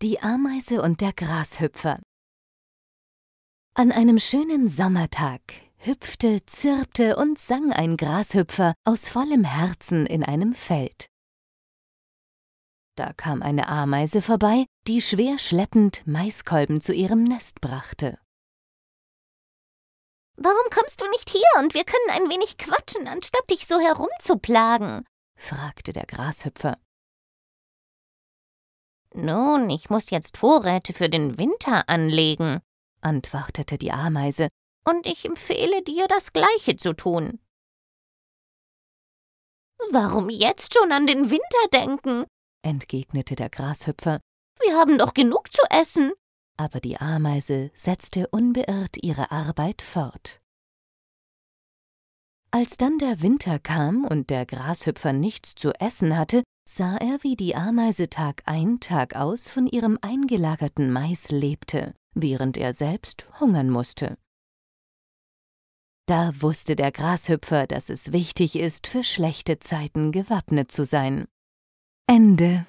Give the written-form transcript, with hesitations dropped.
Die Ameise und der Grashüpfer. An einem schönen Sommertag hüpfte, zirpte und sang ein Grashüpfer aus vollem Herzen in einem Feld. Da kam eine Ameise vorbei, die schwer schleppend Maiskolben zu ihrem Nest brachte. »Warum kommst du nicht hier und wir können ein wenig quatschen, anstatt dich so herumzuplagen?« fragte der Grashüpfer. »Nun, ich muss jetzt Vorräte für den Winter anlegen«, antwortete die Ameise, »und ich empfehle dir, das Gleiche zu tun.« »Warum jetzt schon an den Winter denken?« entgegnete der Grashüpfer. »Wir haben doch genug zu essen.« Aber die Ameise setzte unbeirrt ihre Arbeit fort. Als dann der Winter kam und der Grashüpfer nichts zu essen hatte, sah er, wie die Ameise Tag ein, Tag aus von ihrem eingelagerten Mais lebte, während er selbst hungern musste. Da wusste der Grashüpfer, dass es wichtig ist, für schlechte Zeiten gewappnet zu sein. Ende.